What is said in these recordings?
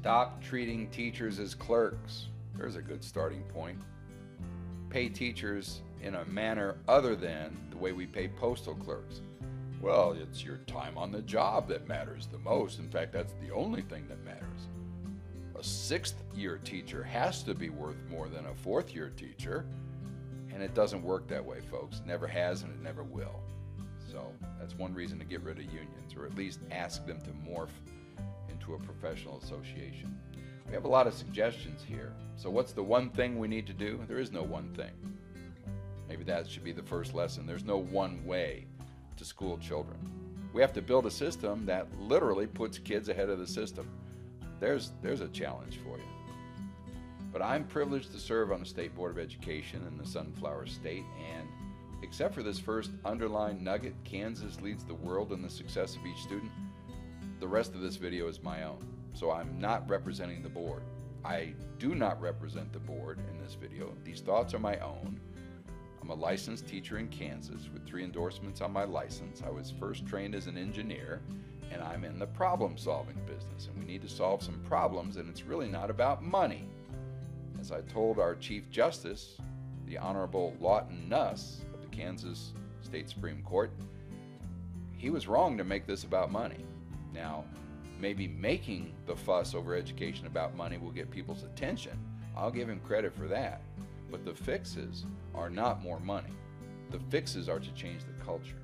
Stop treating teachers as clerks. There's a good starting point. Pay teachers in a manner other than the way we pay postal clerks. Well, it's your time on the job that matters the most. In fact, that's the only thing that matters. A sixth-year teacher has to be worth more than a fourth-year teacher, and it doesn't work that way, folks. It never has, and it never will. So that's one reason to get rid of unions, or at least ask them to morph into a professional association. We have a lot of suggestions here. So what's the one thing we need to do? There is no one thing. Maybe that should be the first lesson. There's no one way to school children. We have to build a system that literally puts kids ahead of the system. There's a challenge for you. But I'm privileged to serve on the State Board of Education in the Sunflower State, and except for this first underlined nugget, Kansas leads the world in the success of each student, the rest of this video is my own. So I'm not representing the board. I do not represent the board in this video. These thoughts are my own. I'm a licensed teacher in Kansas with 3 endorsements on my license. I was first trained as an engineer, and I'm in the problem-solving business, and we need to solve some problems, and it's really not about money. As I told our Chief Justice, the Honorable Lawton Nuss of the Kansas State Supreme Court, he was wrong to make this about money. Now, maybe making the fuss over education about money will get people's attention. I'll give him credit for that. But the fixes are not more money. The fixes are to change the culture.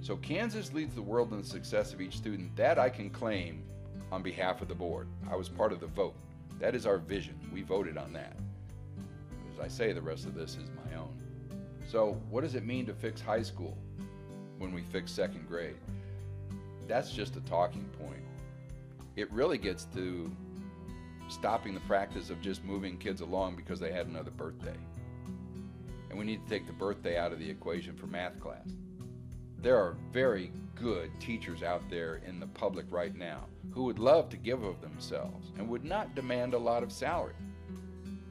So Kansas leads the world in the success of each student. That I can claim on behalf of the board. I was part of the vote. That is our vision. We voted on that. As I say, the rest of this is my own. So what does it mean to fix high school when we fix second grade? That's just a talking point. It really gets to stopping the practice of just moving kids along because they had another birthday. And we need to take the birthday out of the equation for math class. There are very good teachers out there in the public right now who would love to give of themselves and would not demand a lot of salary,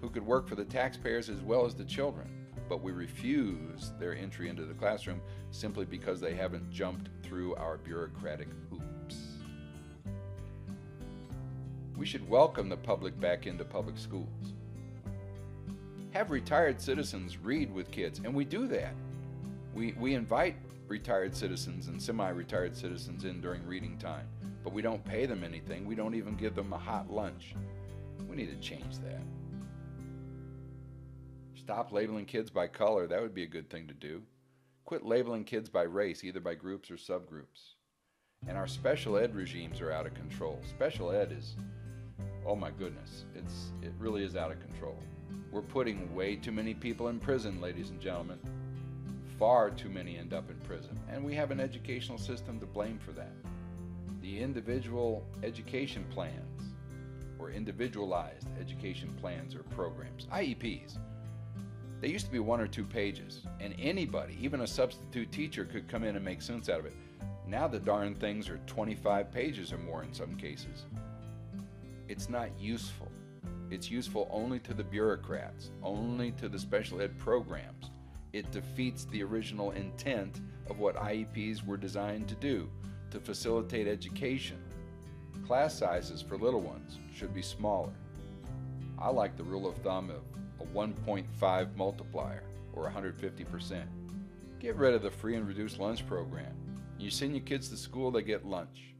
who could work for the taxpayers as well as the children, but we refuse their entry into the classroom simply because they haven't jumped through our bureaucratic hoops. We should welcome the public back into public schools. Have retired citizens read with kids, and we do that. We invite retired citizens and semi-retired citizens in during reading time, but we don't pay them anything. We don't even give them a hot lunch. We need to change that. Stop labeling kids by color. That would be a good thing to do. Quit labeling kids by race, either by groups or subgroups. And our special ed regimes are out of control. Special ed is, oh my goodness, it really is out of control. We're putting way too many people in prison, ladies and gentlemen. Far too many end up in prison, and we have an educational system to blame for that. The individual education plans, or individualized education plans or programs, IEPs, they used to be 1 or 2 pages, and anybody, even a substitute teacher, could come in and make sense out of it. Now the darn things are 25 pages or more in some cases. It's not useful. It's useful only to the bureaucrats, only to the special ed programs. It defeats the original intent of what IEPs were designed to do, to facilitate education. Class sizes for little ones should be smaller. I like the rule of thumb of a 1.5 multiplier, or 150%. Get rid of the free and reduced lunch program. You send your kids to school, they get lunch.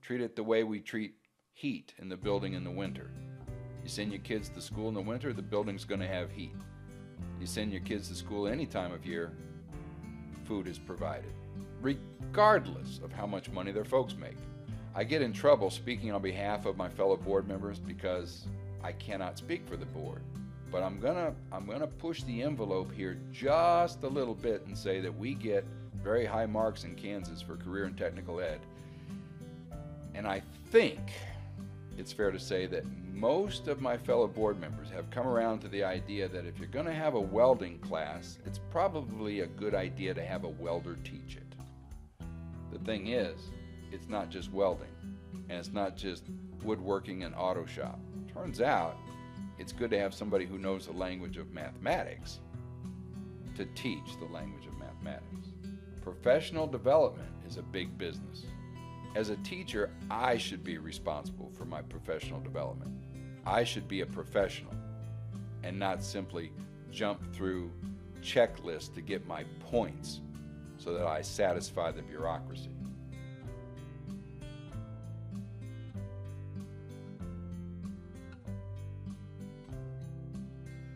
Treat it the way we treat heat in the building in the winter. You send your kids to school in the winter, the building's going to have heat. You send your kids to school any time of year, food is provided, regardless of how much money their folks make. I get in trouble speaking on behalf of my fellow board members because I cannot speak for the board. But I'm gonna push the envelope here just a little bit and say that we get very high marks in Kansas for career and technical ed. And I think it's fair to say that most of my fellow board members have come around to the idea that if you're going to have a welding class, it's probably a good idea to have a welder teach it. The thing is, it's not just welding, and it's not just woodworking and auto shop. Turns out, it's good to have somebody who knows the language of mathematics to teach the language of mathematics. Professional development is a big business, As a teacher, I should be responsible for my professional development. I should be a professional and not simply jump through checklists to get my points so that I satisfy the bureaucracy.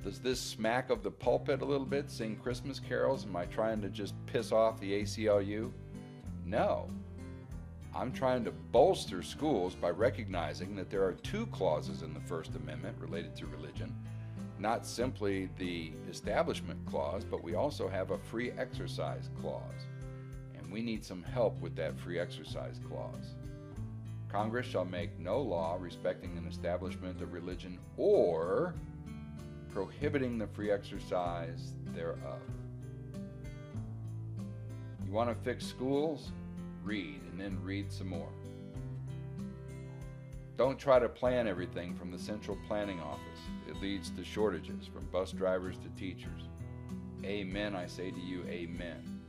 Does this smack of the pulpit a little bit, sing Christmas carols? Am I trying to just piss off the ACLU? No. I'm trying to bolster schools by recognizing that there are two clauses in the First Amendment related to religion, not simply the establishment clause, but we also have a free exercise clause, and we need some help with that free exercise clause. Congress shall make no law respecting an establishment of religion or prohibiting the free exercise thereof. You want to fix schools? Read, and then read some more. Don't try to plan everything from the central planning office. It leads to shortages from bus drivers to teachers. Amen, I say to you, amen.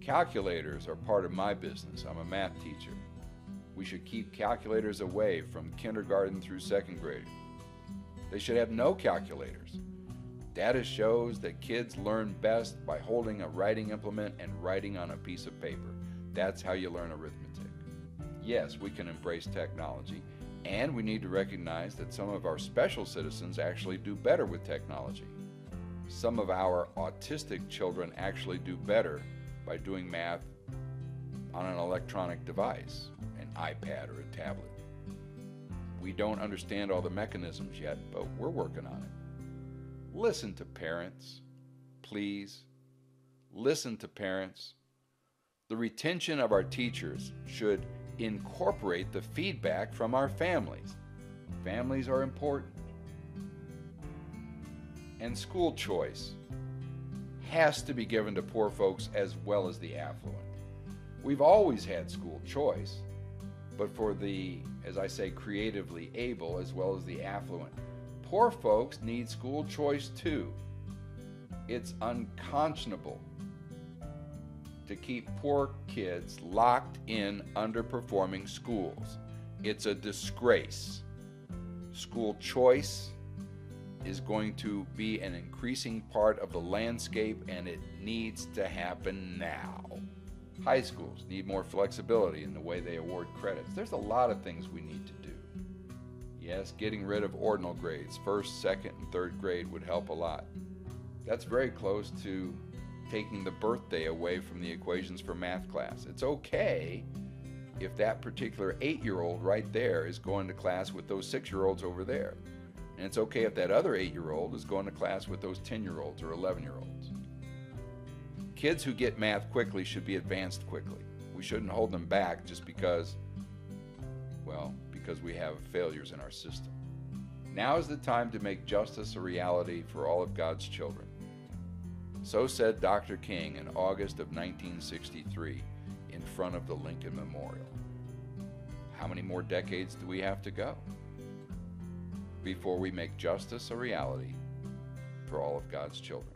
Calculators are part of my business. I'm a math teacher. We should keep calculators away from kindergarten through second grade. They should have no calculators. Data shows that kids learn best by holding a writing implement and writing on a piece of paper. That's how you learn arithmetic. Yes, we can embrace technology, and we need to recognize that some of our special citizens actually do better with technology. Some of our autistic children actually do better by doing math on an electronic device, an iPad or a tablet. We don't understand all the mechanisms yet, but we're working on it. Listen to parents, please. Listen to parents. The retention of our teachers should incorporate the feedback from our families. Families are important. And school choice has to be given to poor folks as well as the affluent. We've always had school choice. But for the, as I say, creatively able as well as the affluent, poor folks need school choice too. It's unconscionable to keep poor kids locked in underperforming schools. It's a disgrace. School choice is going to be an increasing part of the landscape, and it needs to happen now. High schools need more flexibility in the way they award credits. There's a lot of things we need to do. Yes, getting rid of ordinal grades, first, second, and third grade would help a lot. That's very close to taking the birthday away from the equations for math class. It's okay if that particular 8-year-old right there is going to class with those 6-year-olds over there. And it's okay if that other 8-year-old is going to class with those 10-year-olds or 11-year-olds. Kids who get math quickly should be advanced quickly. We shouldn't hold them back just because, well, because we have failures in our system. Now is the time to make justice a reality for all of God's children. So said Dr. King in August of 1963 in front of the Lincoln Memorial. How many more decades do we have to go before we make justice a reality for all of God's children?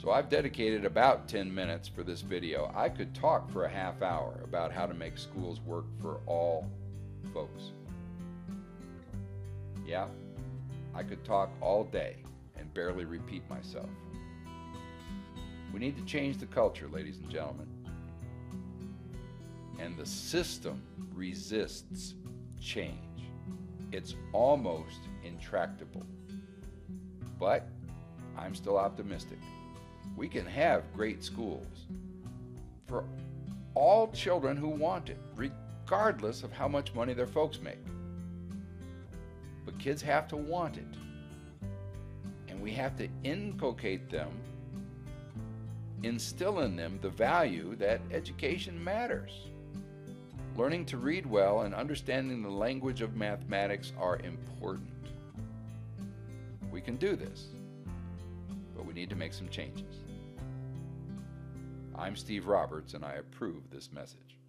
So I've dedicated about 10 minutes for this video. I could talk for a half hour about how to make schools work for all folks. Yeah, I could talk all day and barely repeat myself. We need to change the culture, ladies and gentlemen. And the system resists change. It's almost intractable. But I'm still optimistic. We can have great schools for all children who want it, regardless of how much money their folks make. But kids have to want it. And we have to inculcate them, instill in them the value that education matters. Learning to read well and understanding the language of mathematics are important. We can do this. We need to make some changes. I'm Steve Roberts, and I approve this message.